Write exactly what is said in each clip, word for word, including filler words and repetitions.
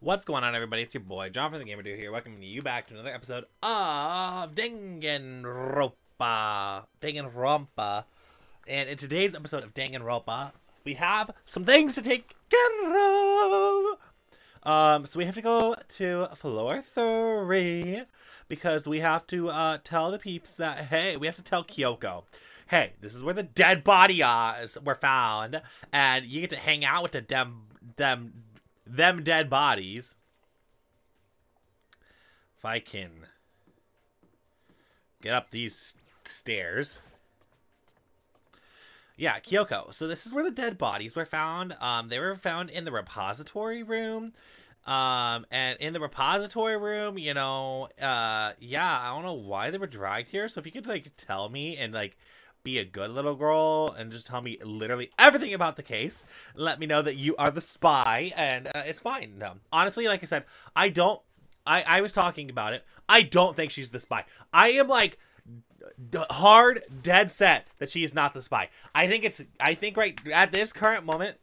What's going on, everybody? It's your boy John from the Gamer Dude here, welcoming you back to another episode of Danganronpa. Danganronpa. And in today's episode of Danganronpa, we have some things to take care of. Um, so we have to go to floor three because we have to uh, tell the peeps that, hey, we have to tell Kyoko, hey, this is where the dead body is, were found, and you get to hang out with the dem them. Them dead bodies. If I can get up these stairs. Yeah, Kyoko. So this is where the dead bodies were found. Um, they were found in the repository room. Um, and in the repository room, you know, uh, yeah, I don't know why they were dragged here. So if you could, like, tell me and, like, be a good little girl and just tell me literally everything about the case. Let me know that you are the spy, and uh, it's fine. No. Honestly, like I said, I don't... I, I was talking about it. I don't think she's the spy. I am, like, d hard, dead set that she is not the spy. I think it's... I think right at this current moment...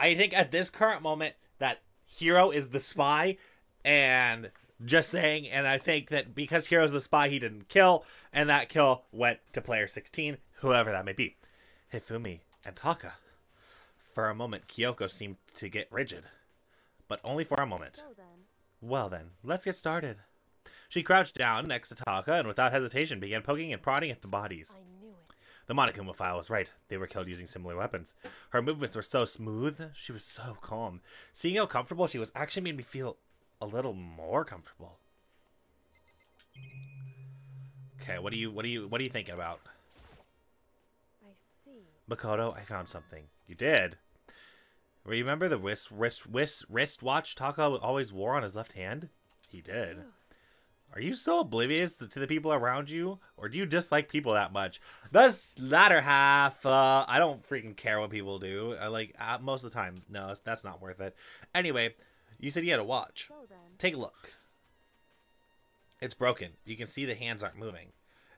I think at this current moment that Hiro is the spy, and... Just saying, and I think that because Hero's the spy, he didn't kill, and that kill went to player sixteen, whoever that may be. Hifumi and Taka. For a moment, Kyoko seemed to get rigid, but only for a moment. So then. Well then, let's get started. She crouched down next to Taka and without hesitation began poking and prodding at the bodies. I knew it. The Monokuma file was right. They were killed using similar weapons. Her movements were so smooth. She was so calm. Seeing how comfortable she was actually made me feel a little more comfortable. Okay, what do you what do you what are you thinking about? I see. Makoto, I found something. You did. Remember the wrist wrist wrist wristwatch Taka always wore on his left hand? He did. Ew. Are you so oblivious to the people around you, or do you dislike people that much? This latter half, uh, I don't freaking care what people do. I like uh, most of the time. No, that's not worth it. Anyway. You said you had a watch. So take a look. It's broken. You can see the hands aren't moving.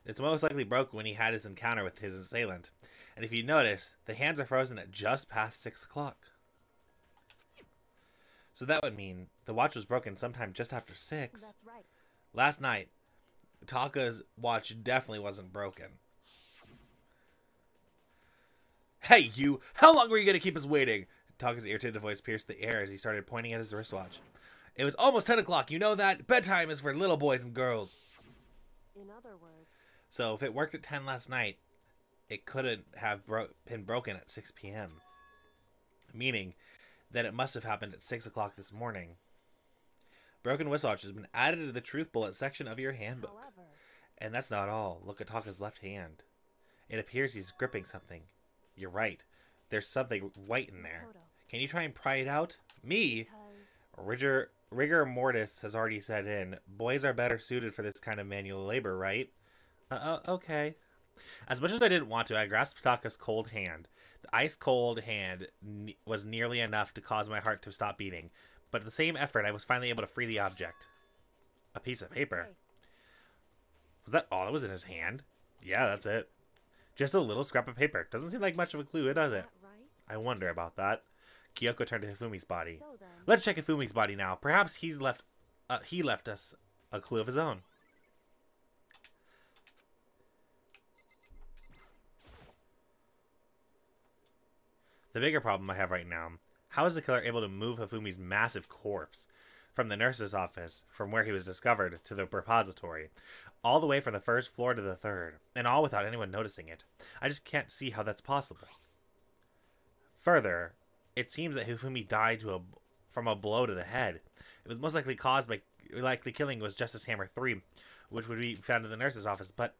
It's most likely broken when he had his encounter with his assailant. And if you notice, the hands are frozen at just past six o'clock. So that would mean the watch was broken sometime just after six. That's right. Last night, Taka's watch definitely wasn't broken. Hey, you! How long were you going to keep us waiting? Taka's irritated voice pierced the air as he started pointing at his wristwatch. It was almost ten o'clock. You know that. Bedtime is for little boys and girls. In other words. So if it worked at ten last night, it couldn't have bro been broken at six p m Meaning that it must have happened at six o'clock this morning. Broken wristwatch has been added to the truth bullet section of your handbook. However, and that's not all. Look at Taka's left hand. It appears he's gripping something. You're right. There's something white in there. Can you try and pry it out? Me? Rigor, rigor mortis has already set in. Boys are better suited for this kind of manual labor, right? Uh, uh okay. As much as I didn't want to, I grasped Taka's cold hand. The ice-cold hand ne was nearly enough to cause my heart to stop beating. But at the same effort, I was finally able to free the object. A piece of paper. Was that all that was in his hand? Yeah, that's it. Just a little scrap of paper. Doesn't seem like much of a clue, does it? I wonder about that. Kyoko turned to Hifumi's body. So let's check Hifumi's body now. Perhaps he's left. Uh, he left us a clue of his own. The bigger problem I have right now: how is the killer able to move Hifumi's massive corpse from the nurse's office, from where he was discovered, to the repository? All the way from the first floor to the third, and all without anyone noticing it. I just can't see how that's possible. Further, it seems that Hifumi died to a, from a blow to the head. It was most likely caused by, likely killing was Justice Hammer three, which would be found in the nurse's office, but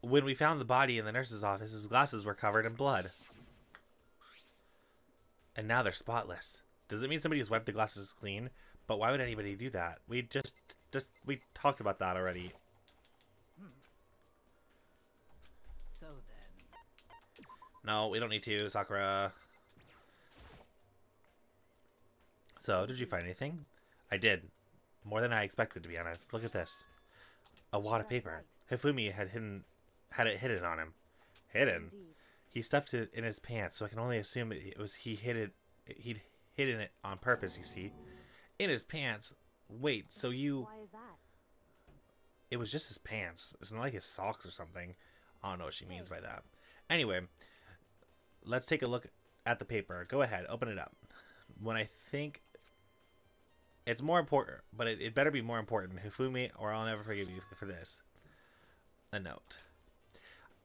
when we found the body in the nurse's office, his glasses were covered in blood. And now they're spotless. Does it mean somebody has wiped the glasses clean? But why would anybody do that? We just, just, we talked about that already. So then. No, we don't need to, Sakura. So, did you find anything? I did. More than I expected, to be honest. Look at this. A wad of paper. Hifumi had hidden, had it hidden on him. Hidden? Indeed. He stuffed it in his pants, so I can only assume it was he hid it. He'd hidden it on purpose. You see, in his pants. Wait, so you? Why is that? It was just his pants. It's not like his socks or something. I don't know what she means by that. Anyway, let's take a look at the paper. Go ahead, open it up. When I think it's more important, but it, it better be more important, Hifumi, or I'll never forgive you for this. A note.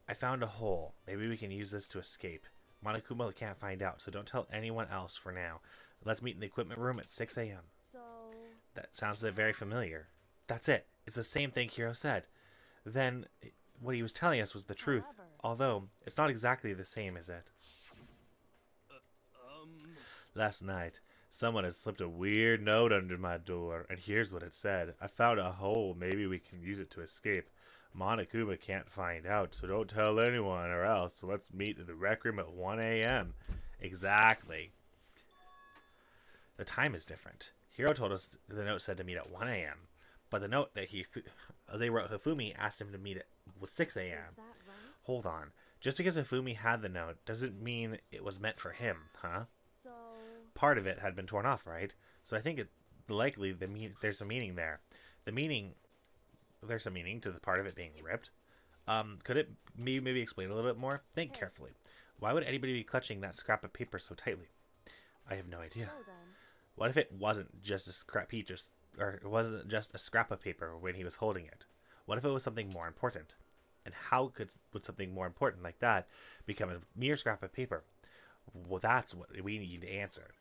I found a hole. Maybe we can use this to escape. Monokuma can't find out, so don't tell anyone else for now. Let's meet in the equipment room at six A M So that sounds very familiar. That's it. It's the same thing Hiro said. Then what he was telling us was the truth. However, although it's not exactly the same, is it? Uh, um... Last night, someone had slipped a weird note under my door, and here's what it said. I found a hole. Maybe we can use it to escape. Monokuma can't find out, so don't tell anyone or else. So let's meet in the rec room at one A M Exactly. The time is different. Hiro told us the note said to meet at one A M But the note that he they wrote Hifumi asked him to meet at six A M Right? Hold on. Just because Hifumi had the note doesn't mean it was meant for him, huh? So part of it had been torn off, right? So I think it likely the me there's a meaning there. The meaning there's a meaning to the part of it being ripped. Um, could it maybe maybe explain a little bit more? Think hey. carefully. Why would anybody be clutching that scrap of paper so tightly? I have no idea. So what if it wasn't just a scrap? He just or it wasn't just a scrap of paper when he was holding it. What if it was something more important? And how could would something more important like that become a mere scrap of paper? Well, that's what we need to answer.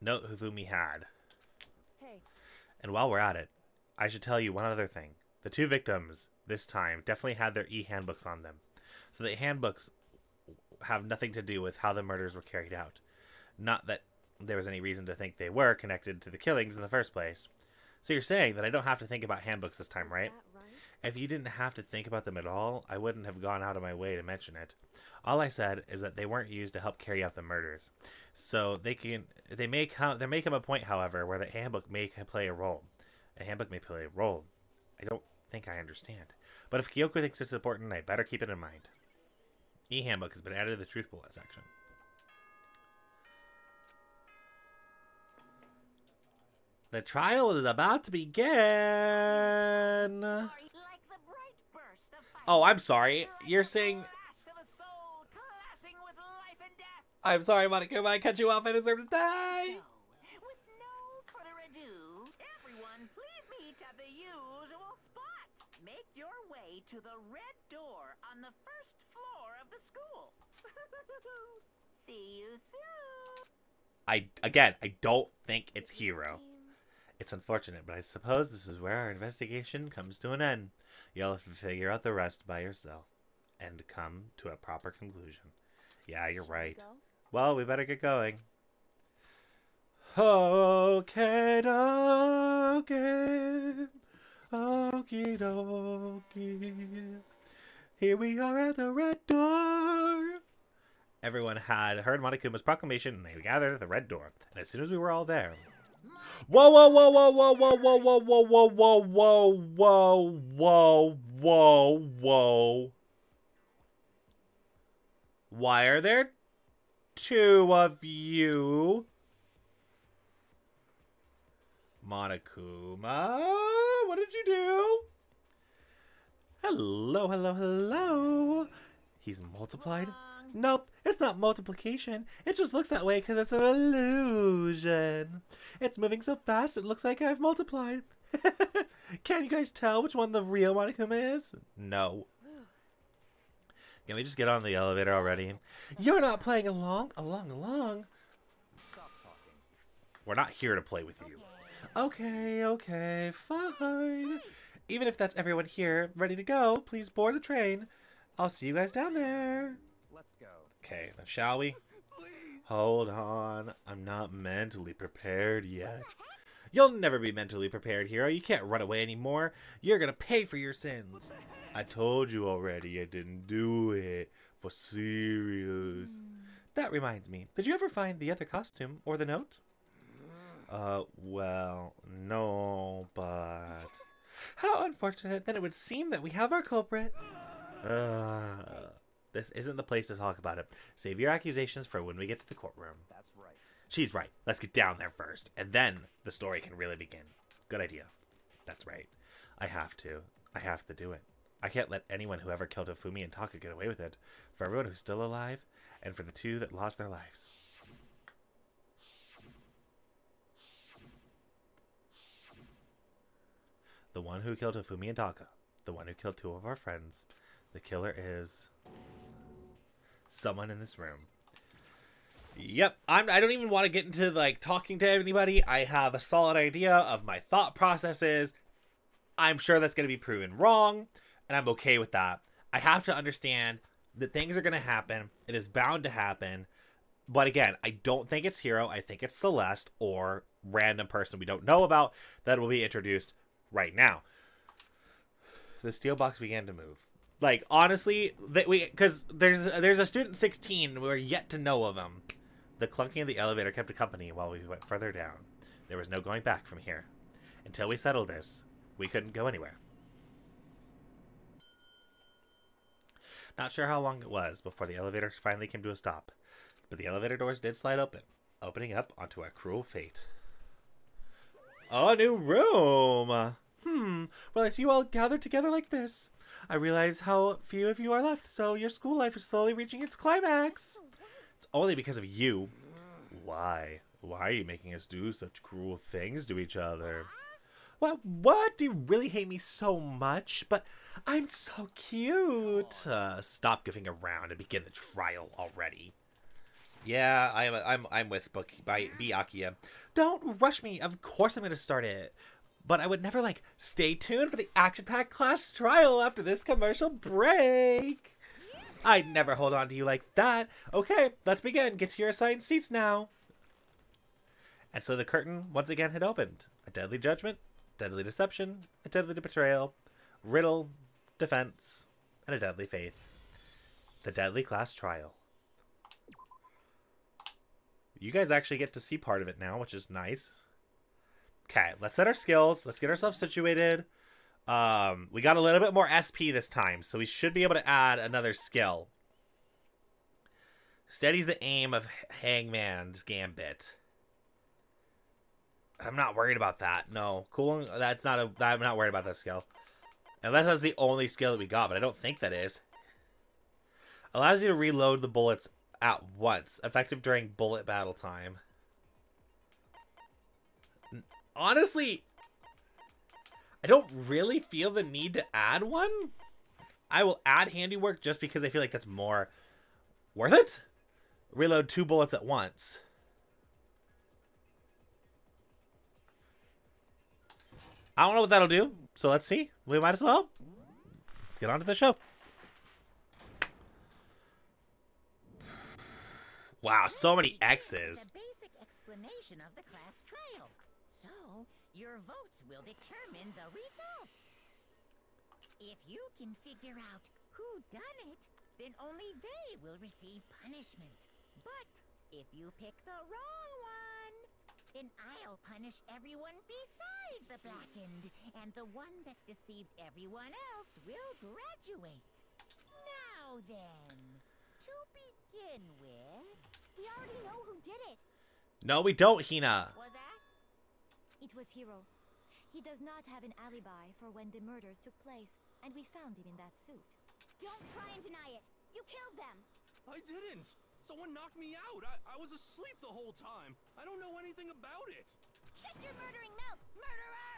Note Hifumi had. Hey. And while we're at it, I should tell you one other thing. The two victims this time definitely had their E-handbooks on them. So the handbooks have nothing to do with how the murders were carried out. Not that there was any reason to think they were connected to the killings in the first place. So you're saying that I don't have to think about handbooks this time, right? right? If you didn't have to think about them at all, I wouldn't have gone out of my way to mention it. All I said is that they weren't used to help carry out the murders. So they can, they may come, there may come a point, however, where the handbook may play a role. A handbook may play a role. I don't think I understand. But if Kyoko thinks it's important, I better keep it in mind. E-handbook has been added to the truth bullet section. The trial is about to begin. Oh, I'm sorry. You're saying... I'm sorry, Monokuma. I cut you off. I deserve to die. Make your way to the red door on the first floor of the school. See you soon. I, again, I don't think it's Hiro. It's unfortunate, but I suppose this is where our investigation comes to an end. You'll have to figure out the rest by yourself and come to a proper conclusion. Yeah, you're right. Well, we better get going. Okay, okay. Okie dokie. Here we are at the red door. Everyone had heard Monokuma's proclamation and they gathered at the red door. And as soon as we were all there. Whoa, whoa, whoa, whoa, whoa, whoa, whoa, whoa, whoa, whoa, whoa, whoa, whoa, whoa, whoa, whoa. Why are there two of you? Monokuma? What did you do? Hello, hello, hello. He's multiplied. Wrong. Nope, it's not multiplication. It just looks that way because it's an illusion. It's moving so fast it looks like I've multiplied. Can you guys tell which one the real Monokuma is? No. Can we just get on the elevator already? You're not playing along, along, along. Stop talking. We're not here to play with you. Okay. Okay, okay, fine. Even if that's everyone here, ready to go, please board the train. I'll see you guys down there. Let's go. Okay, then shall we? Please. Hold on. I'm not mentally prepared yet. You'll never be mentally prepared, Hiro. You can't run away anymore. You're gonna pay for your sins. I told you already I didn't do it. For serious. Mm. That reminds me. Did you ever find the other costume or the note? Uh, well, no, but... How unfortunate. Then it would seem that we have our culprit. Uh, This isn't the place to talk about it. Save your accusations for when we get to the courtroom. That's right. She's right. Let's get down there first, and then the story can really begin. Good idea. That's right. I have to. I have to do it. I can't let anyone who ever killed Hifumi and Taka get away with it. For everyone who's still alive, and for the two that lost their lives. The one who killed Hifumi and Taka. The one who killed two of our friends. The killer is... someone in this room. Yep, I'm, I don't even want to get into, like, talking to anybody. I have a solid idea of my thought processes. I'm sure that's going to be proven wrong, and I'm okay with that. I have to understand that things are going to happen. It is bound to happen. But again, I don't think it's Hero. I think it's Celeste or random person we don't know about that will be introduced right now. The steel box began to move. Like, honestly, that we because there's there's a student sixteen, we're yet to know of him. The clunking of the elevator kept company while we went further down. There was no going back from here. Until we settled this, we couldn't go anywhere. Not sure how long it was before the elevator finally came to a stop, but the elevator doors did slide open, opening up onto our cruel fate. A new room! Hmm, well, I see you all gathered together like this. I realize how few of you are left, so your school life is slowly reaching its climax. It's only because of you. Why? Why are you making us do such cruel things to each other? What? What? Do you really hate me so much? But I'm so cute. Uh, stop goofing around and begin the trial already. Yeah, I'm I'm I'm with Book by Byakuya. Don't rush me. Of course I'm going to start it. But I would never, like, stay tuned for the action-packed class trial after this commercial break. I'd never hold on to you like that. Okay, let's begin. Get to your assigned seats now. And so the curtain once again had opened. A deadly judgment, deadly deception, a deadly betrayal, riddle, defense, and a deadly faith. The deadly class trial. You guys actually get to see part of it now, which is nice. Okay, let's set our skills. Let's get ourselves situated. Um, we got a little bit more S P this time, so we should be able to add another skill. Steady's the aim of Hangman's Gambit. I'm not worried about that. No, cool. That's not a. I'm not worried about that skill, unless that's the only skill that we got. But I don't think that is. Allows you to reload the bullets at once, effective during bullet battle time. Honestly, I don't really feel the need to add one. I will add handiwork just because I feel like that's more worth it. Reload two bullets at once. I don't know what that'll do, so let's see. We might as well. Let's get on to the show. Wow, so many X's. The basic explanation of the class trial. So, your votes will determine the results. If you can figure out who done it, then only they will receive punishment. But if you pick the wrong one, then I'll punish everyone besides the blackened, and the one that deceived everyone else will graduate. Now then, to begin with... We already know who did it. No, we don't, Hina. Was that? It was Hiro. He does not have an alibi for when the murders took place, and we found him in that suit. Don't try and deny it! You killed them! I didn't! Someone knocked me out! I, I was asleep the whole time! I don't know anything about it! Shut your murdering mouth, murderer!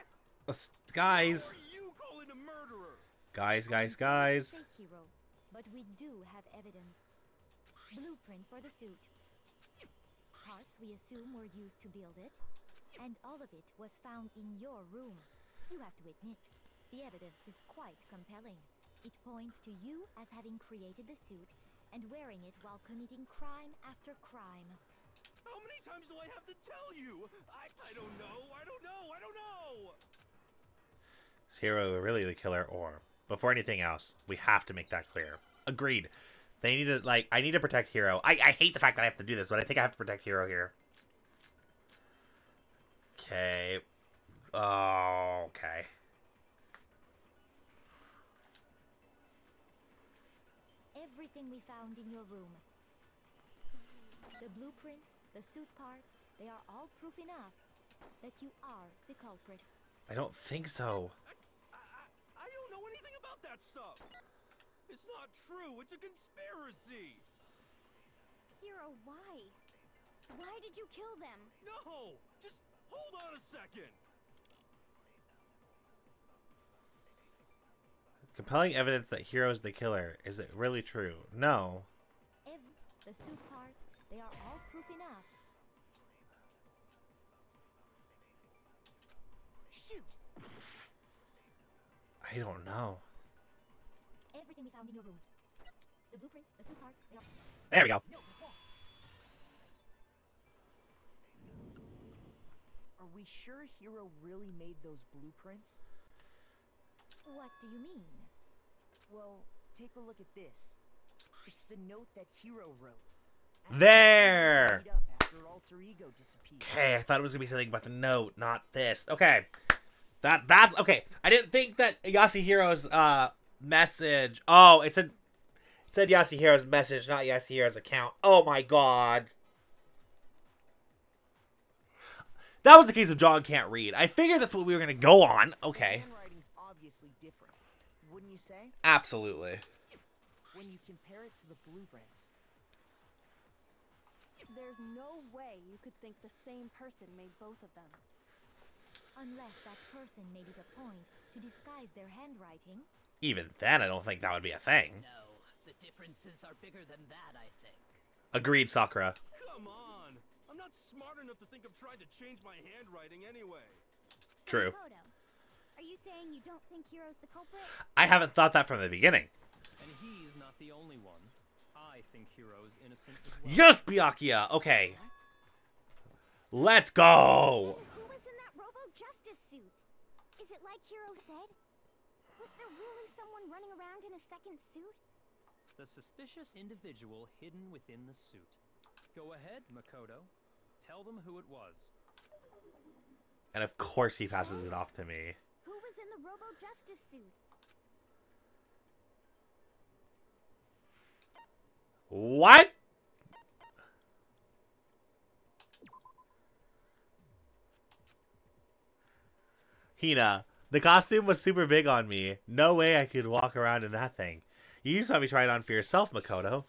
Uh, guys! What are you calling a murderer? Guys, guys, guys! We say Hiro, but we do have evidence. Blueprint for the suit. Parts we assume were used to build it. And all of it was found in your room. You have to admit, the evidence is quite compelling. It points to you as having created the suit and wearing it while committing crime after crime. How many times do I have to tell you? I, I don't know, I don't know, I don't know! Is Hero really the killer, or... Before anything else, we have to make that clear. Agreed. They need to, like, I need to protect Hero. I, I hate the fact that I have to do this, but I think I have to protect Hero here. Okay. Oh, okay. Every everything we found in your room. The blueprints, the suit parts, they are all proof enough that you are the culprit. I don't think so. I, I, I don't know anything about that stuff. It's not true. It's a conspiracy. Hiro, why? Why did you kill them? No! Just hold on a second. Compelling evidence that Hiro is the killer. Is it really true? No. The suit parts, they are all proof enough. Shoot! I don't know. Everything we found in your room. The blueprints, the suit parts, they are... There we go. Are we sure Hiro really made those blueprints? What do you mean? Well, take a look at this. It's the note that Hiro wrote. There! Okay, I thought it was gonna be something about the note, not this. Okay. That, that, okay. I didn't think that Yasuhiro's, uh, message. Oh, it said, it said Yasuhiro's message, not Yasuhiro's account. Oh my god. That was the case of John can't read. I figured that's what we were gonna go on. Okay. Handwriting's obviously different, wouldn't you say? Absolutely. When you compare it to the blueprints. There's no way you could think the same person made both of them. Unless that person made it a point to disguise their handwriting. Even then, I don't think that would be a thing. No, the differences are bigger than that, I think. Agreed, Sakura. Come on! I'm not smart enough to think I've tried to change my handwriting anyway. True. So, Makoto, are you saying you don't think Hiro's the culprit? I haven't thought that from the beginning. And he's not the only one. I think Hiro is innocent as well. Yes, Byakuya! Okay. Let's go! And who was in that Robo Justice suit? Is it like Hiro said? Was there really someone running around in a second suit? The suspicious individual hidden within the suit. Go ahead, Makoto. Tell them who it was. And of course he passes it off to me. Who was in the Robo Justice suit? What? Hina, the costume was super big on me. No way I could walk around in that thing. You saw me try it on for yourself, Makoto.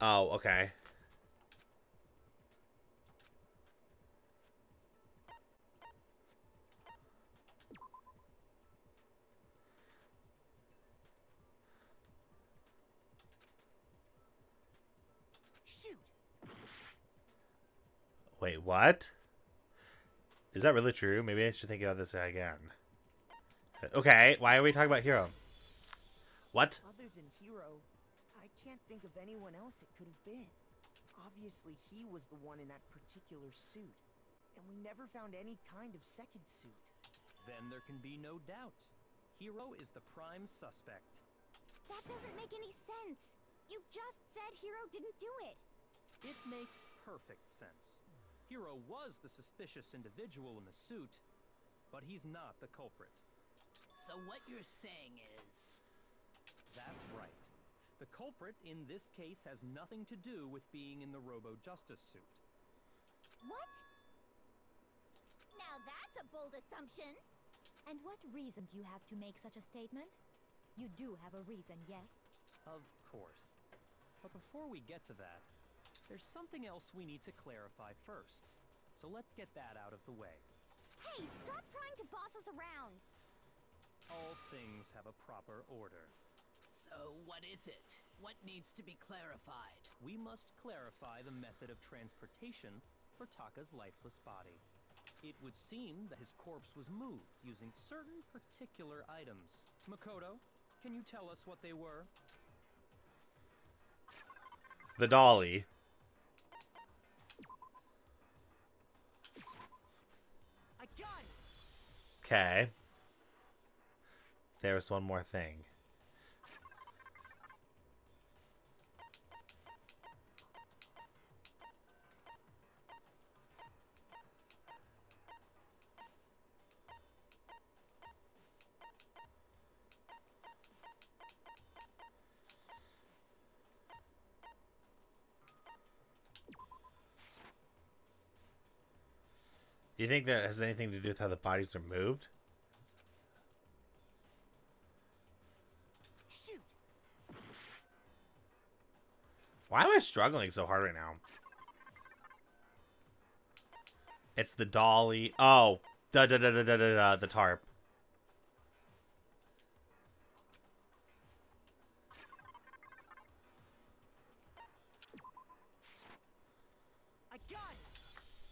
Oh, okay. Wait, what? Is that really true? Maybe I should think about this again. Okay, why are we talking about Hiro? What? Other than Hiro, I can't think of anyone else it could have been. Obviously, he was the one in that particular suit, and we never found any kind of second suit. Then there can be no doubt. Hiro is the prime suspect. That doesn't make any sense. You just said Hiro didn't do it. It makes perfect sense. Hiro was the suspicious individual in the suit, but he's not the culprit. So what you're saying is... That's right. The culprit in this case has nothing to do with being in the Robo Justice suit. What? Now that's a bold assumption. And what reason do you have to make such a statement? You do have a reason, yes? Of course. But before we get to that, there's something else we need to clarify first, so let's get that out of the way. Hey, stop trying to boss us around! All things have a proper order. So what is it? What needs to be clarified? We must clarify the method of transportation for Taka's lifeless body. It would seem that his corpse was moved using certain particular items. Makoto, can you tell us what they were? The dolly. Okay. There's one more thing. Do you think that has anything to do with how the bodies are moved? Shoot. Why am I struggling so hard right now? It's the dolly. Oh, da da da da da da da. The tarp.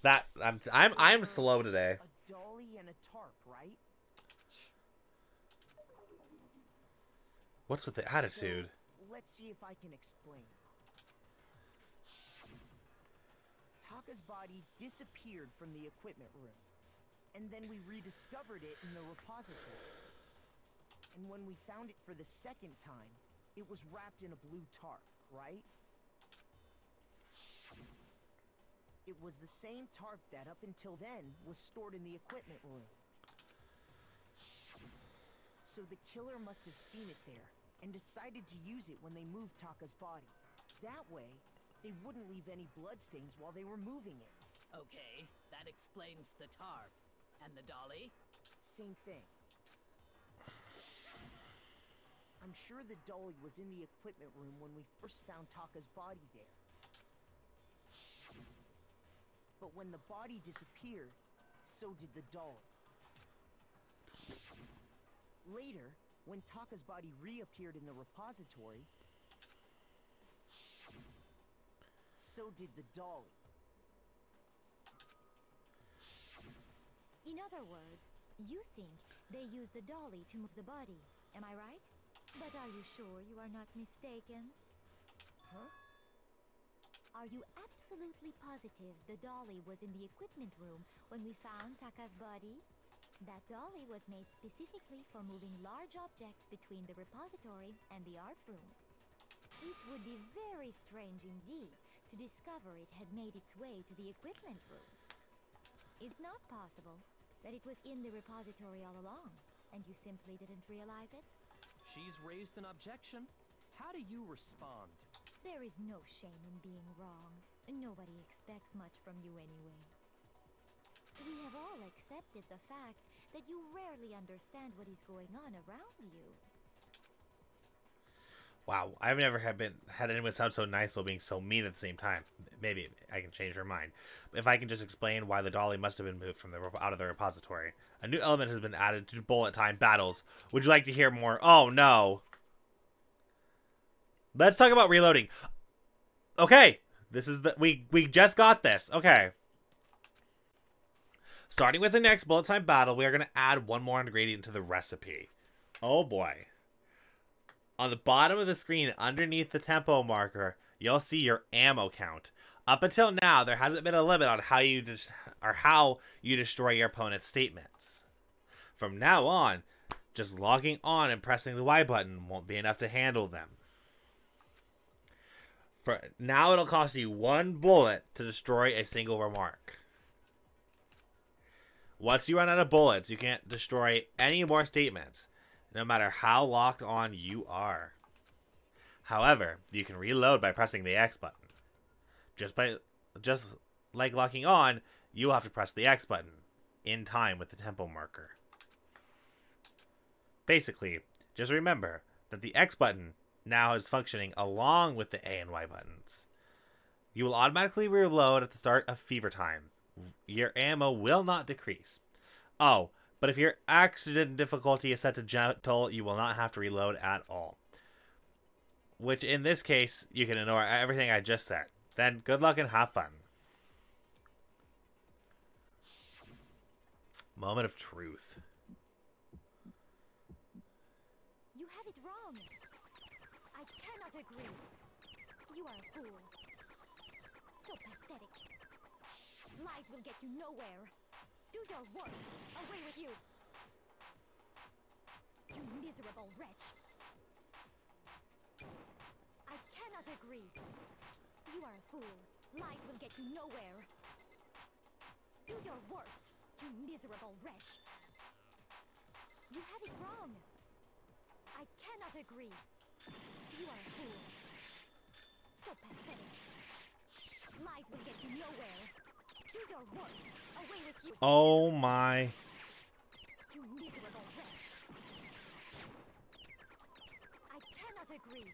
That I'm I'm I'm slow today. A dolly and a tarp, right? What's with the attitude? So, let's see if I can explain. Taka's body disappeared from the equipment room, and then we rediscovered it in the repository. And when we found it for the second time, it was wrapped in a blue tarp, right? It was the same tarp that, up until then, was stored in the equipment room. So the killer must have seen it there, and decided to use it when they moved Taka's body. That way, they wouldn't leave any bloodstains while they were moving it. Okay, that explains the tarp. And the dolly? Same thing. I'm sure the dolly was in the equipment room when we first found Taka's body there. But when the body disappeared, so did the doll. Later, when Taka's body reappeared in the repository, so did the doll. In other words, you think they used the dolly to move the body, am I right? But are you sure you are not mistaken? Huh? Are you absolutely positive the dolly was in the equipment room when we found Taka's body? That dolly was made specifically for moving large objects between the repository and the art room. It would be very strange indeed to discover it had made its way to the equipment room. It's not possible that it was in the repository all along, and you simply didn't realize it? She's raised an objection. How do you respond? There is no shame in being wrong. Nobody expects much from you anyway. We have all accepted the fact that you rarely understand what is going on around you. Wow, I've never had been had anyone sound so nice while being so mean at the same time. Maybe I can change her mind. If I can just explain why the dolly must have been moved from the out of the repository. A new element has been added to bullet time battles. Would you like to hear more? Oh no. Let's talk about reloading. Okay, this is the we we just got this. Okay, starting with the next bullet time battle, we are going to add one more ingredient to the recipe. Oh boy! On the bottom of the screen, underneath the tempo marker, you'll see your ammo count. Up until now, there hasn't been a limit on how you just or how you destroy your opponent's statements. From now on, just logging on and pressing the Y button won't be enough to handle them. For now, it'll cost you one bullet to destroy a single remark. Once you run out of bullets, you can't destroy any more statements, no matter how locked on you are. However, you can reload by pressing the X button. Just by just like locking on, you'll have to press the X button in time with the tempo marker. Basically, just remember that the X button now is functioning along with the A and Y buttons. You will automatically reload at the start of fever time. Your ammo will not decrease. Oh, but if your accident difficulty is set to gentle, you will not have to reload at all. Which in this case, you can ignore everything I just said. Then good luck and have fun. Moment of truth. You had it wrong. Agree. You are a fool. So pathetic. Lies will get you nowhere. Do your worst. Away with you. You miserable wretch. I cannot agree. You are a fool. Lies will get you nowhere. Do your worst. You miserable wretch. You have it wrong. I cannot agree. You are a fool. So pathetic. Lies will get you nowhere. Do your worst. Away with Oh my. I cannot agree.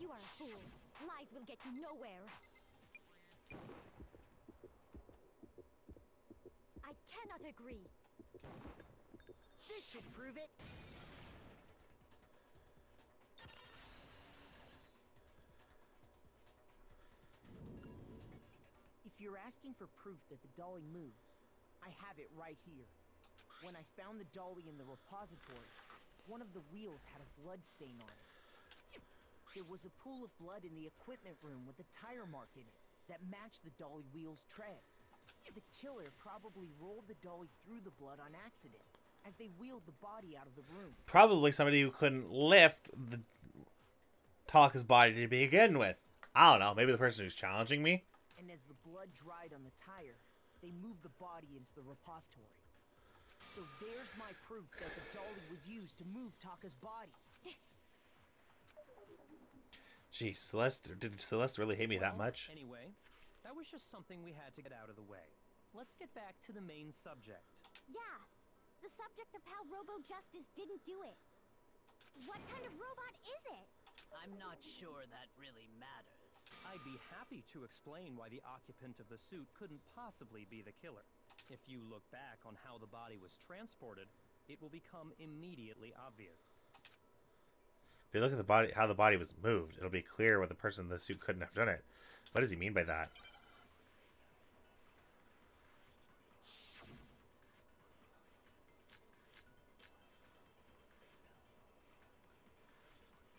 You are a fool. Lies will get you nowhere. I cannot agree. This should prove it. If you're asking for proof that the dolly moved, I have it right here. When I found the dolly in the repository, one of the wheels had a blood stain on it. There was a pool of blood in the equipment room with a tire mark in it that matched the dolly wheel's tread. The killer probably rolled the dolly through the blood on accident as they wheeled the body out of the room. Probably somebody who couldn't lift the Taka's body to begin with. I don't know, maybe the person who's challenging me? And as the blood dried on the tire, they moved the body into the repository. So there's my proof that the dolly was used to move Taka's body. Jeez, Celeste, did Celeste really hate me well, that much? Anyway, that was just something we had to get out of the way. Let's get back to the main subject. Yeah, the subject of how Robo Justice didn't do it. What kind of robot is it? I'm not sure that really matters. I'd be happy to explain why the occupant of the suit couldn't possibly be the killer. If you look back on how the body was transported, it will become immediately obvious. If you look at the body, how the body was moved, it'll be clear what the person in the suit couldn't have done it. What does he mean by that?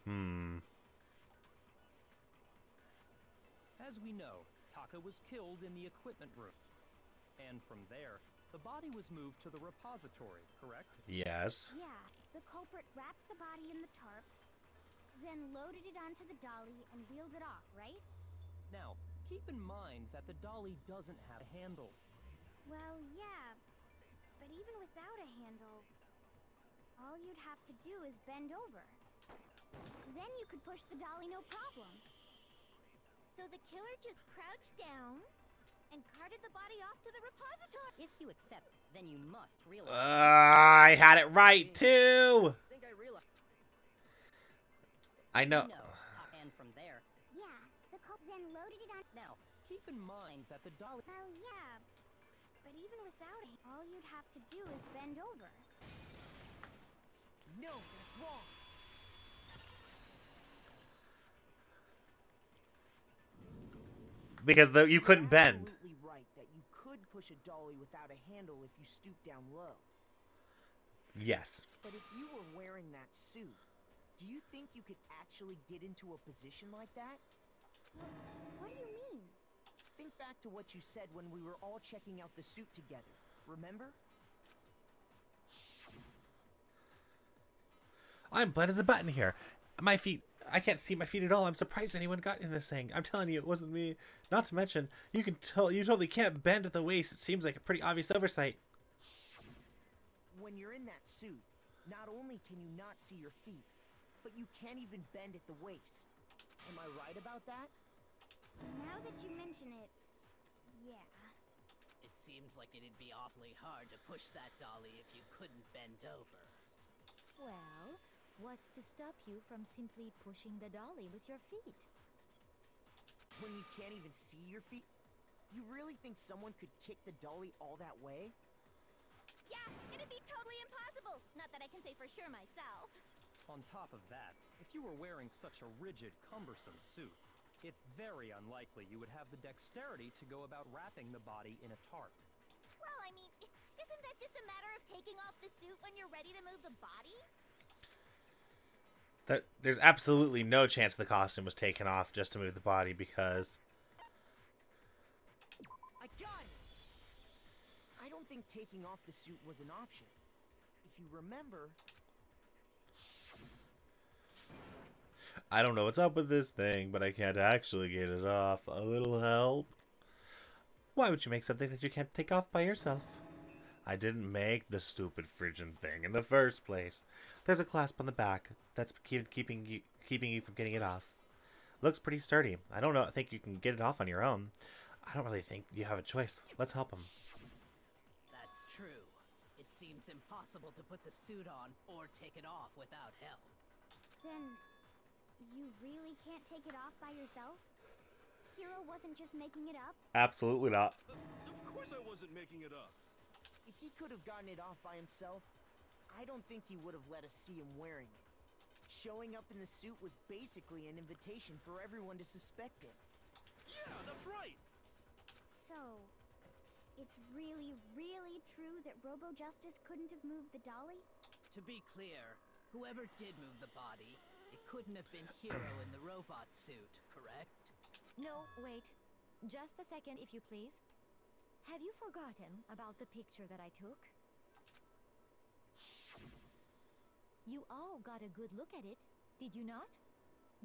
Hmm. As we know, Taka was killed in the equipment room. And from there, the body was moved to the repository, correct? Yes. Yeah, the culprit wrapped the body in the tarp, then loaded it onto the dolly and wheeled it off, right? Now, keep in mind that the dolly doesn't have a handle. Well, yeah, but even without a handle, all you'd have to do is bend over. Then you could push the dolly no problem. So the killer just crouched down and carted the body off to the repository. If you accept, then you must realize. Uh, I had it right too. I think I realized. I know. And from there. Yeah, the cop then loaded it on. Now, keep in mind that the dolly. Oh yeah, but even without it, all you'd have to do is bend over. No, that's wrong. Because the, you couldn't bend. Absolutely right that you could push a dolly without a handle if you stoop down low. Yes. But if you were wearing that suit, do you think you could actually get into a position like that? What do you mean? Think back to what you said when we were all checking out the suit together. Remember? I'm blind as a button here. My feet. I can't see my feet at all. I'm surprised anyone got in this thing. I'm telling you, it wasn't me. Not to mention, you can tell you totally can't bend at the waist. It seems like a pretty obvious oversight. When you're in that suit, not only can you not see your feet, but you can't even bend at the waist. Am I right about that? Now that you mention it, yeah. It seems like it'd be awfully hard to push that dolly if you couldn't bend over. Well... what's to stop you from simply pushing the dolly with your feet? When you can't even see your feet? You really think someone could kick the dolly all that way? Yeah, it'd be totally impossible. Not that I can say for sure myself. On top of that, if you were wearing such a rigid, cumbersome suit, it's very unlikely you would have the dexterity to go about wrapping the body in a tarp. Well, I mean, isn't that just a matter of taking off the suit when you're ready to move the body? That, there's absolutely no chance the costume was taken off just to move the body because... I got it! I don't think taking off the suit was an option. If you remember... I don't know what's up with this thing, but I can't actually get it off. A little help? Why would you make something that you can't take off by yourself? I didn't make the stupid friggin' thing in the first place. There's a clasp on the back that's keep, keeping you keeping you from getting it off. Looks pretty sturdy. I don't know. I think you can get it off on your own. I don't really think you have a choice. Let's help him. seems impossible to put the suit on or take it off without help. Then, you really can't take it off by yourself? Hiro wasn't just making it up? Absolutely not. Of course I wasn't making it up. If he could have gotten it off by himself, I don't think he would have let us see him wearing it. Showing up in the suit was basically an invitation for everyone to suspect it. Yeah, that's right! So, it's really, really true that Robo Justice couldn't have moved the dolly? To be clear, whoever did move the body, it couldn't have been Hiro in the robot suit, correct? No, wait. Just a second, if you please. Have you forgotten about the picture that I took? You all got a good look at it, did you not?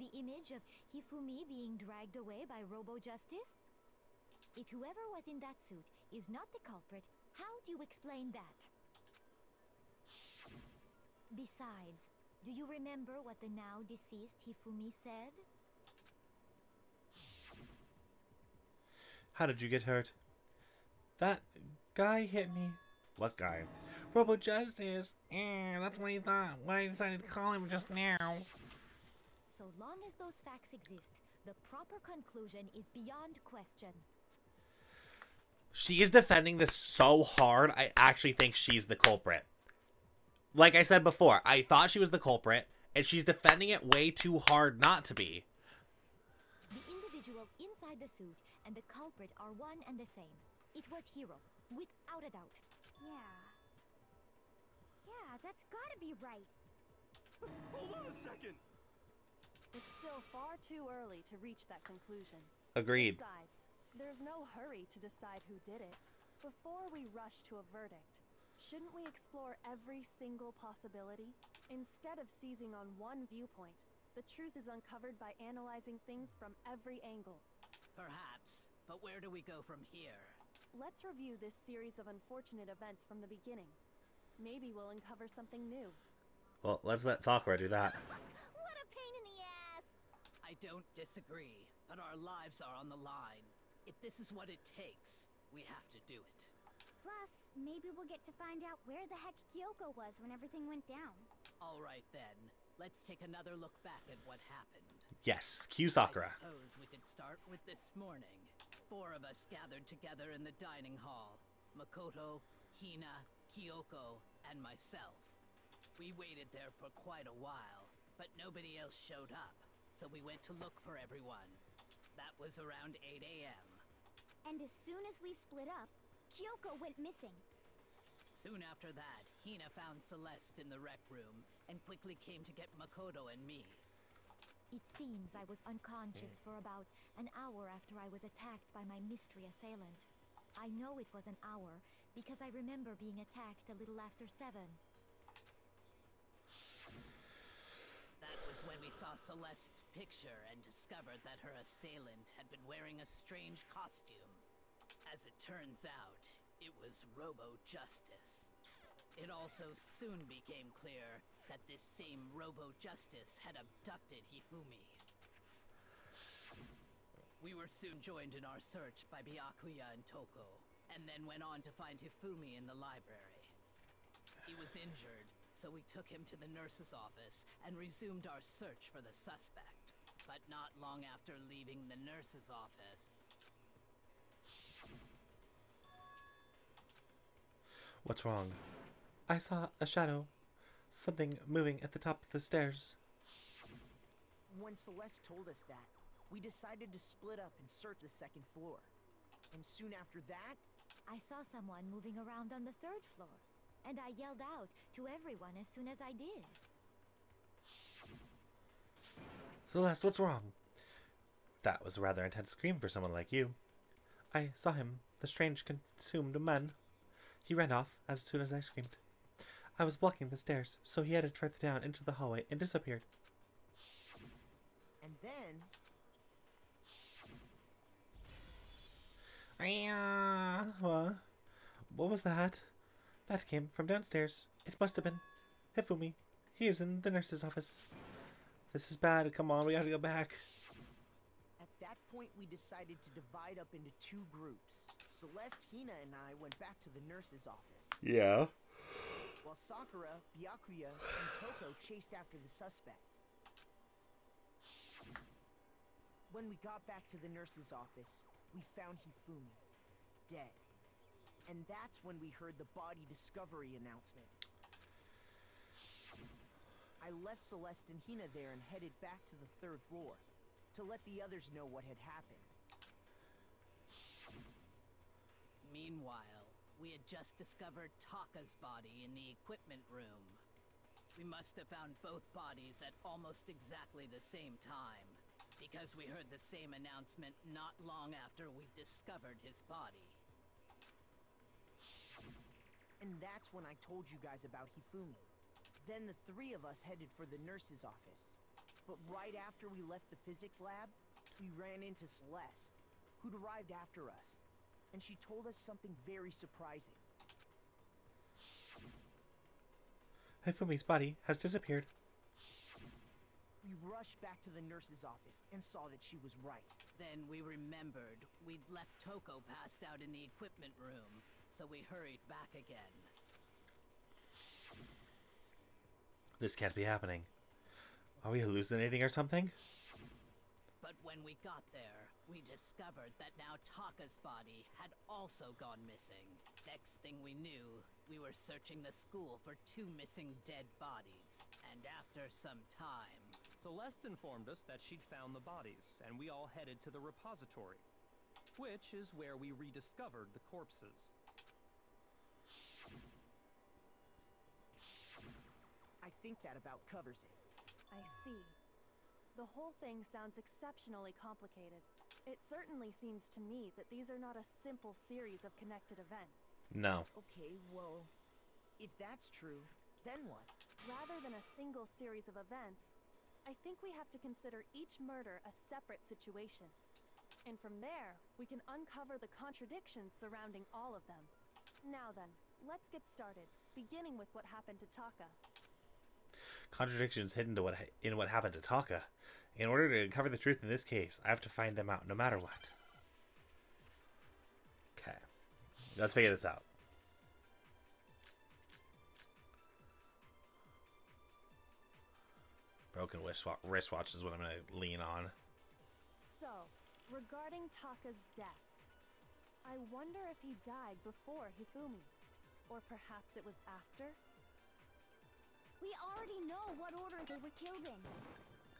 The image of Hifumi being dragged away by Robo Justice? If whoever was in that suit is not the culprit, how do you explain that? Besides, do you remember what the now deceased Hifumi said? How did you get hurt? That guy hit me. What guy? Robo Justice. Eh, that's what he thought. What I decided to call him just now. So long as those facts exist, the proper conclusion is beyond question. She is defending this so hard, I actually think she's the culprit. Like I said before, I thought she was the culprit, and she's defending it way too hard not to be. The individual inside the suit and the culprit are one and the same. It was Hiro, without a doubt. Yeah. Yeah, that's gotta be right. Hold on a second! It's still far too early to reach that conclusion. Agreed. Besides, there's no hurry to decide who did it. Before we rush to a verdict, shouldn't we explore every single possibility? Instead of seizing on one viewpoint, the truth is uncovered by analyzing things from every angle. Perhaps, but where do we go from here? Let's review this series of unfortunate events from the beginning. Maybe we'll uncover something new. Well, let's let Sakura do that. What a pain in the ass! I don't disagree, but our lives are on the line. If this is what it takes, we have to do it. Plus, maybe we'll get to find out where the heck Kyoko was when everything went down. All right then, let's take another look back at what happened. Yes, cue Sakura. I suppose we could start with this morning. Four of us gathered together in the dining hall. Makoto, Hina, Kyoko, and myself. We waited there for quite a while, but nobody else showed up, so we went to look for everyone. That was around eight A M And as soon as we split up, Kyoko went missing. Soon after that, Hina found Celeste in the rec room and quickly came to get Makoto and me. It seems I was unconscious for about an hour after I was attacked by my mystery assailant. I know it was an hour because I remember being attacked a little after seven. That was when we saw Celeste's picture and discovered that her assailant had been wearing a strange costume. As it turns out, it was Robo Justice. It also soon became clear that this same Robo Justice had abducted Hifumi. We were soon joined in our search by Byakuya and Toko, and then went on to find Hifumi in the library. He was injured, so we took him to the nurse's office and resumed our search for the suspect. But not long after leaving the nurse's office... What's wrong? I saw a shadow. Something moving at the top of the stairs. When Celeste told us that, we decided to split up and search the second floor. And soon after that... I saw someone moving around on the third floor. And I yelled out to everyone as soon as I did. Celeste, what's wrong? That was a rather intense scream for someone like you. I saw him, the strange consumed man. He ran off as soon as I screamed. I was blocking the stairs, so he headed further down into the hallway and disappeared. And then... Uh, what? what was that? That came from downstairs. It must have been Hifumi. He is in the nurse's office. This is bad. Come on, we gotta go back. At that point, we decided to divide up into two groups. Celeste, Hina, and I went back to the nurse's office. Yeah. while Sakura, Byakuya, and Toko chased after the suspect. When we got back to the nurse's office, we found Hifumi, dead. And that's when we heard the body discovery announcement. I left Celeste and Hina there and headed back to the third floor to let the others know what had happened. Meanwhile, we had just discovered Taka's body in the equipment room. We must have found both bodies at almost exactly the same time, because we heard the same announcement not long after we discovered his body. And that's when I told you guys about Hifumi. Then the three of us headed for the nurse's office. But right after we left the physics lab, we ran into Celeste, who'd arrived after us. And she told us something very surprising. Hifumi's body has disappeared. We rushed back to the nurse's office and saw that she was right. Then we remembered we'd left Toko passed out in the equipment room, so we hurried back again. This can't be happening. Are we hallucinating or something? But when we got there, we discovered that now Taka's body had also gone missing. Next thing we knew, we were searching the school for two missing dead bodies. And after some time... Celeste informed us that she'd found the bodies, and we all headed to the repository, which is where we rediscovered the corpses. I think that about covers it. I see. The whole thing sounds exceptionally complicated. It certainly seems to me that these are not a simple series of connected events. No. Okay, well, if that's true, then what? Rather than a single series of events, I think we have to consider each murder a separate situation. And from there, we can uncover the contradictions surrounding all of them. Now then, let's get started, beginning with what happened to Taka. Contradictions hidden to what in what happened to Taka. In order to uncover the truth in this case, I have to find them out no matter what. Okay. Let's figure this out. Broken wristwatch is what I'm going to lean on. So, regarding Taka's death, I wonder if he died before Hifumi, or perhaps it was after? We already know what order they were killed in.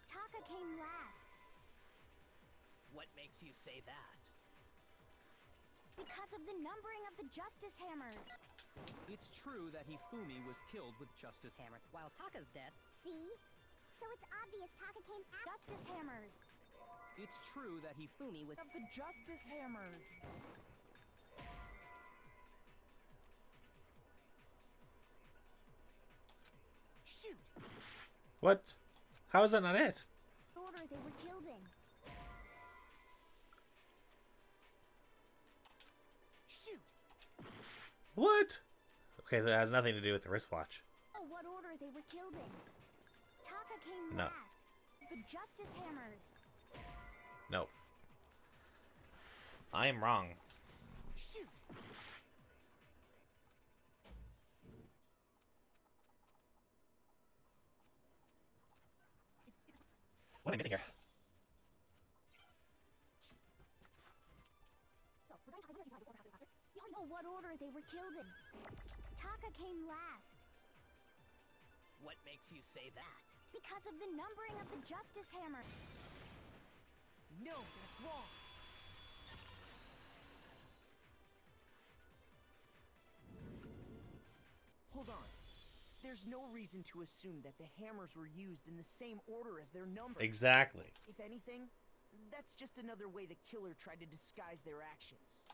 Taka came last. What makes you say that? Because of the numbering of the Justice Hammers. It's true that Hifumi was killed with Justice Hammer, while Taka's dead. See? So it's obvious Taka came after Justice Hammers. It's true that Hifumi was of the Justice Hammers. What? How is that not it? Order they were killed in. Shoot. What? Okay, that has nothing to do with the wristwatch. Oh, what order they were killed in? Taka came no. last. The Justice Hammers. No. I am wrong. Shoot. What am I missing here? So, we're going to identify the order after. We all know what order they were killed in. Taka came last. What makes you say that? Because of the numbering of the Justice Hammer. No, that's wrong. Hold on. There's no reason to assume that the hammers were used in the same order as their number. Exactly. If anything, that's just another way the killer tried to disguise their actions.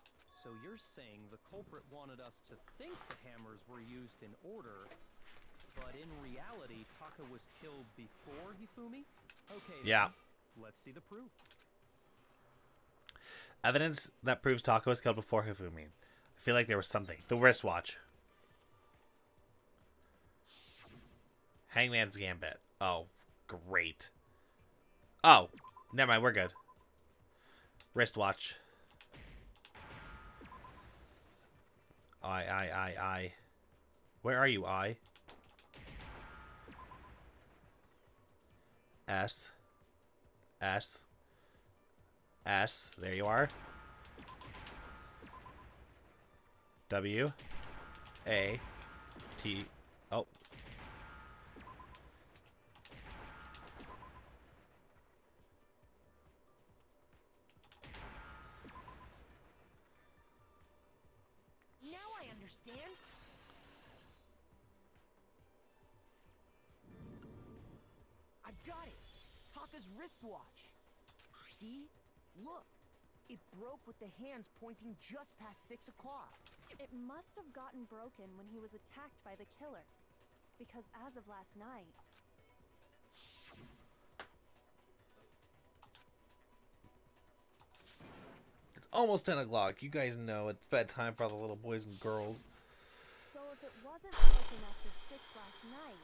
So you're saying the culprit wanted us to think the hammers were used in order, but in reality, Taka was killed before Hifumi? Okay, yeah. Then, let's see the proof. Evidence that proves Taka was killed before Hifumi. I feel like there was something. The wristwatch. Hangman's Gambit. Oh, great. Oh, never mind. We're good. Wristwatch. I, I, I, I. Where are you, I? S. S. S. There you are. W. A. T. Oh. Now I understand. I've got it. Taka's wristwatch. See? Look. It broke with the hands pointing just past six o'clock. It must have gotten broken when he was attacked by the killer. Because as of last night... It's almost ten o'clock. You guys know it's bedtime for all the little boys and girls. So if it wasn't broken after six last night...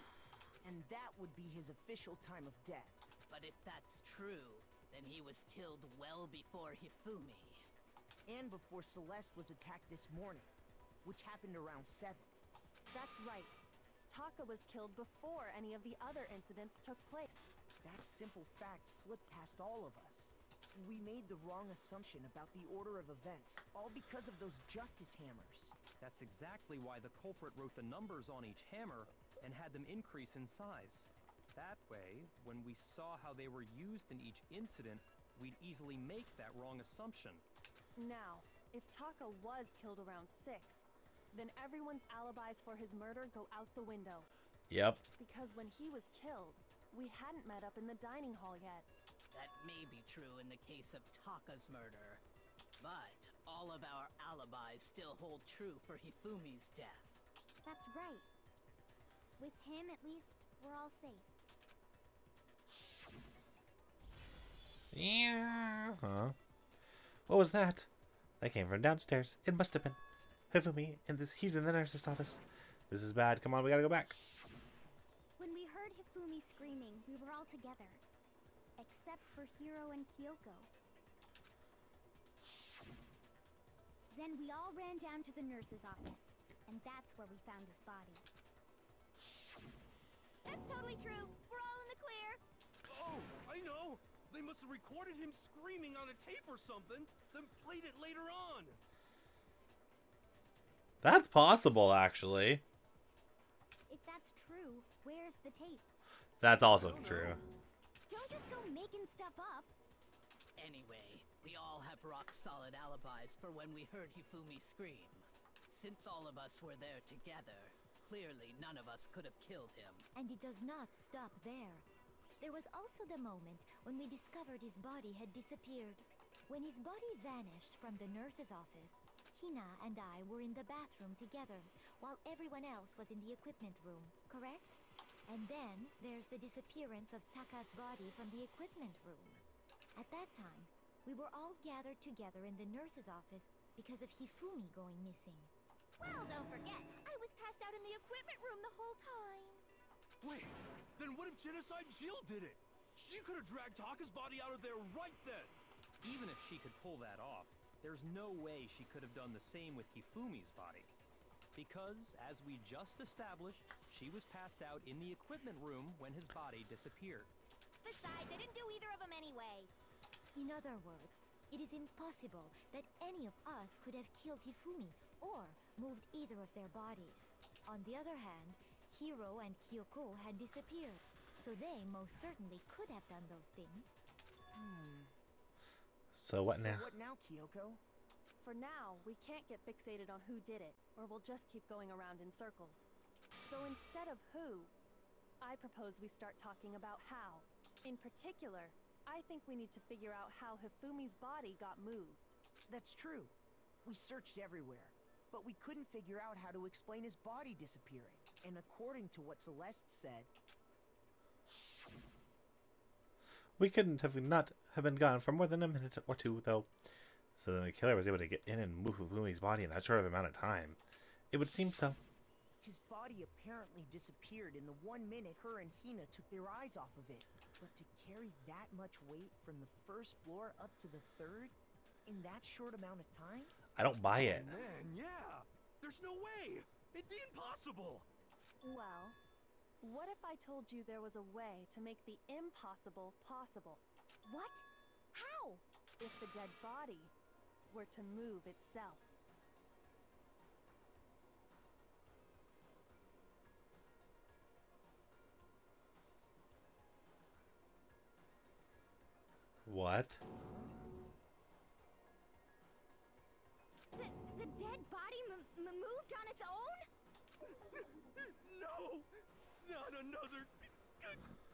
And that would be his official time of death. But if that's true, then he was killed well before Hifumi. And before Celeste was attacked this morning, which happened around seven. That's right. Taka was killed before any of the other incidents took place. That simple fact slipped past all of us. We made the wrong assumption about the order of events, all because of those justice hammers. That's exactly why the culprit wrote the numbers on each hammer and had them increase in size. That way, when we saw how they were used in each incident, we'd easily make that wrong assumption. Now, if Taka was killed around six, then everyone's alibis for his murder go out the window. Yep. Because when he was killed, we hadn't met up in the dining hall yet. That may be true in the case of Taka's murder, but all of our alibis still hold true for Hifumi's death. That's right. With him, at least, we're all safe. Yeah. Huh. What was that? That came from downstairs. It must have been Hifumi, and this he's in the nurse's office. This is bad. Come on, we gotta go back. When we heard Hifumi screaming, we were all together. Except for Hiro and Kyoko. Then we all ran down to the nurse's office, and that's where we found his body. That's totally true. We're all in the clear. Oh, I know. They must have recorded him screaming on a tape or something, then played it later on. That's possible, actually. If that's true, where's the tape? That's also true. Don't just go making stuff up. Anyway, we all have rock-solid alibis for when we heard Hifumi scream. Since all of us were there together, clearly none of us could have killed him. And it does not stop there. There was also the moment when we discovered his body had disappeared. When his body vanished from the nurse's office, Hina and I were in the bathroom together, while everyone else was in the equipment room, correct? And then there's the disappearance of Taka's body from the equipment room. At that time, we were all gathered together in the nurse's office because of Hifumi going missing. Well, don't forget, I was passed out in the equipment room the whole time. Wait, then what if Genocide Jill did it? She could have dragged Taka's body out of there right then! Even if she could pull that off, there's no way she could have done the same with Hifumi's body. Because, as we just established, she was passed out in the equipment room when his body disappeared. Besides, I didn't do either of them anyway! In other words, it is impossible that any of us could have killed Hifumi or moved either of their bodies. On the other hand, Hiro and Kyoko had disappeared, so they most certainly could have done those things. Hmm. So what now? So what now, Kyoko? For now, we can't get fixated on who did it, or we'll just keep going around in circles. So instead of who, I propose we start talking about how. In particular, I think we need to figure out how Hifumi's body got moved. That's true. We searched everywhere, but we couldn't figure out how to explain his body disappearing. And according to what Celeste said, we couldn't have not have been gone for more than a minute or two, though. So then the killer was able to get in and move Hifumi's body in that short of amount of time. It would seem so. His body apparently disappeared in the one minute her and Hina took their eyes off of it. But to carry that much weight from the first floor up to the third in that short amount of time? I don't buy it. Oh, man, yeah. There's no way. It'd be impossible! Well, what if I told you there was a way to make the impossible possible? What? How? If the dead body were to move itself. What? The, the dead body m m moved on its own? No! Not another